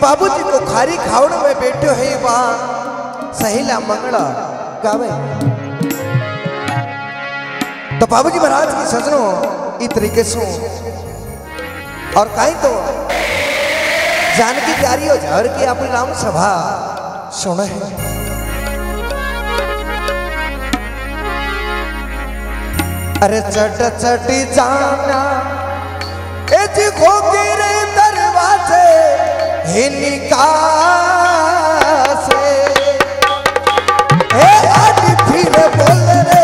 बाबूजी को खारी खावड़ में बैठो है वहां सहेला मंगला गावे। तो बाबूजी महाराज की सजनों ई तरीके से और कहीं तो जानकी प्यारी हो झावर की आप राम सभा सुने है। अरे चट चटी जाना ए जी खोके रे दरवाजे निकासे ए आज फिर बोल रे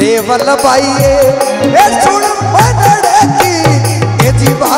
देवल भाई की जीवा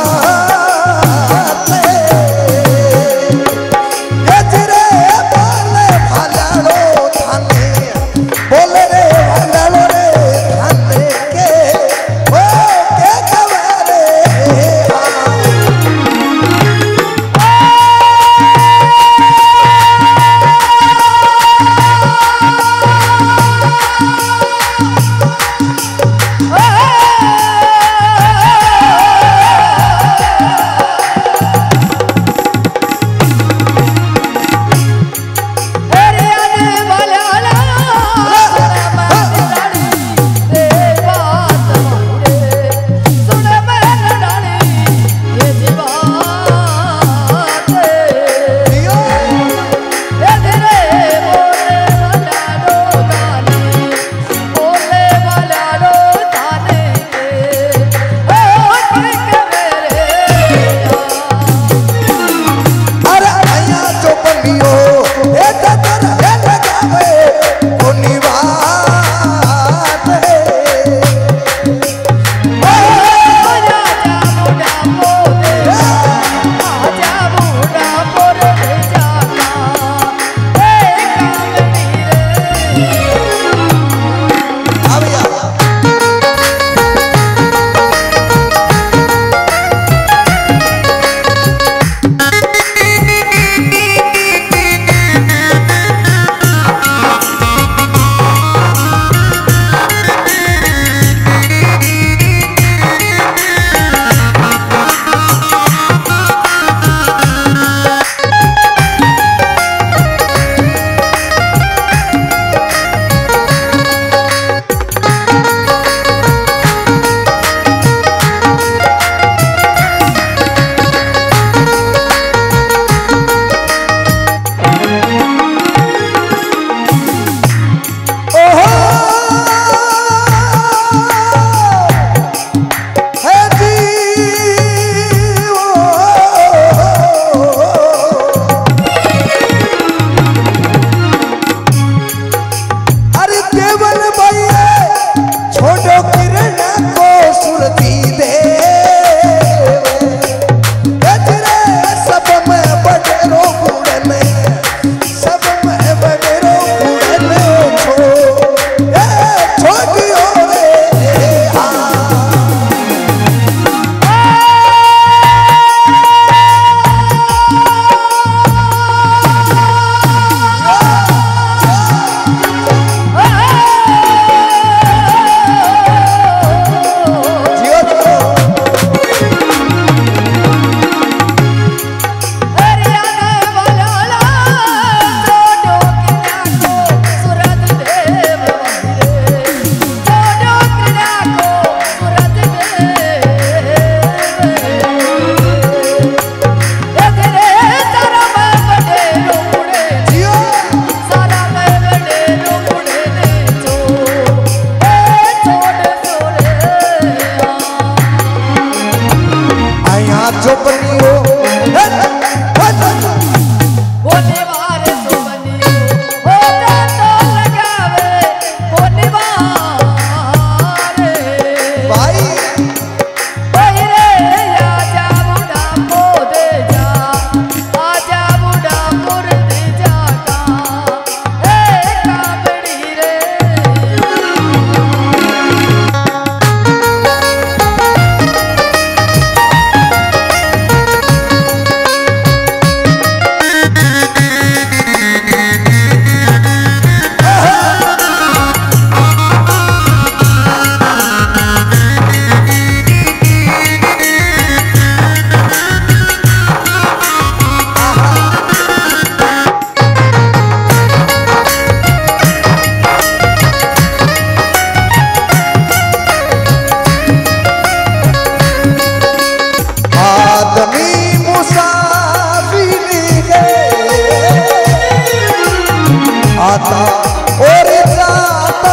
जाता और जाता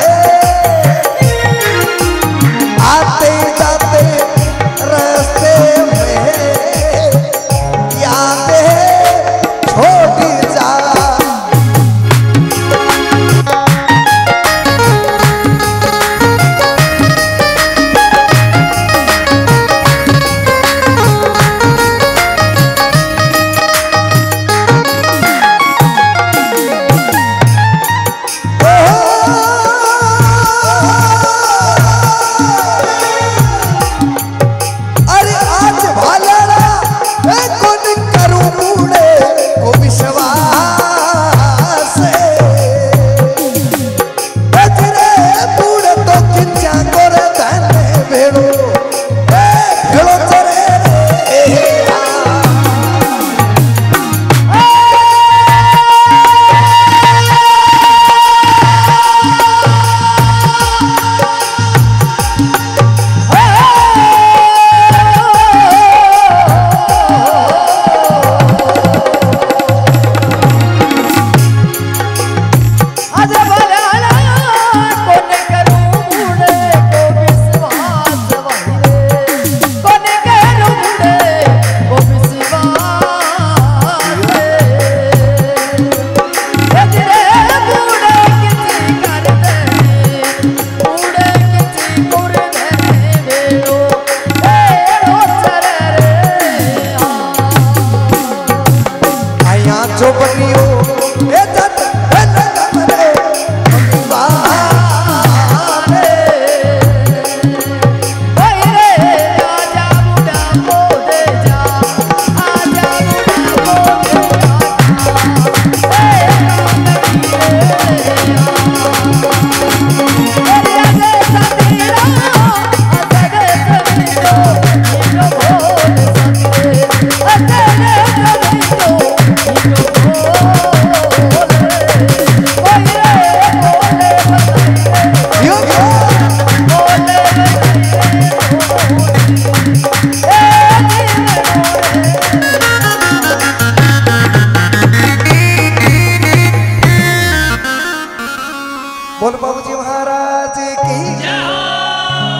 है, आते जाते रास्ते में यादें छोड़ जा।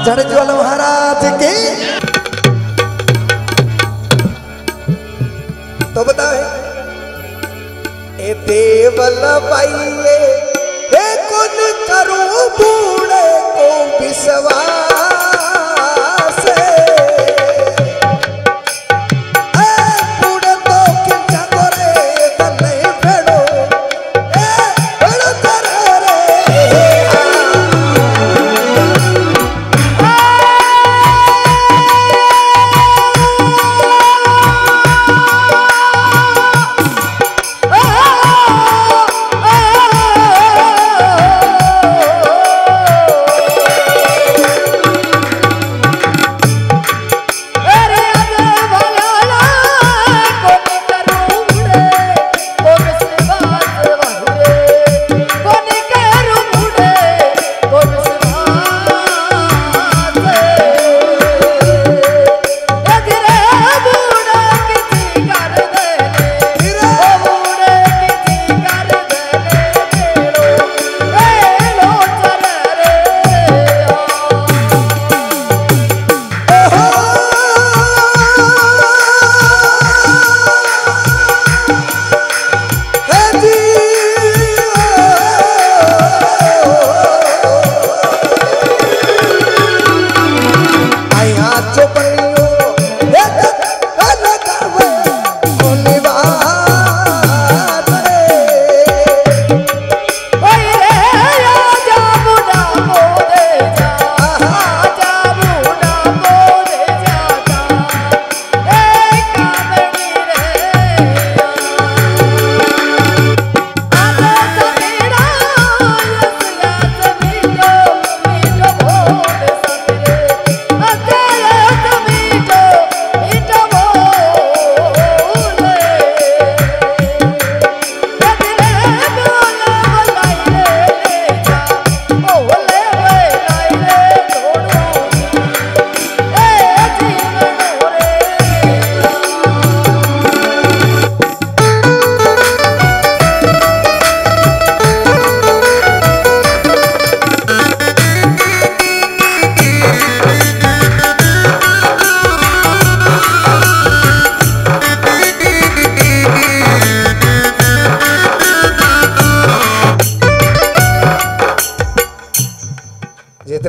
जड़ज्वल महाराज की। तो बताओ ए देवल भाई हे कौन करू बूढ़े को विश्वास,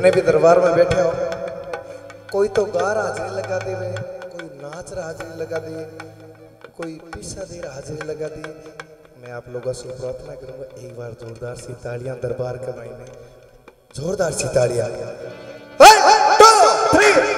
जितने भी दरबार में बैठे हो, कोई तो गा रहा हाजिरी लगा दे, कोई नाच रहा हाजिरी लगा दे, कोई पीछा दे रहा हाजिरी लगा दे। मैं आप लोगों से प्रार्थना करूंगा एक बार जोरदार सी तालियां दरबार के मायने, जोरदार सी तालियां। 1 2 3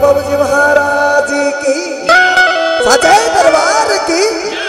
बाबू जी महाराज की सच्चे दरबार की।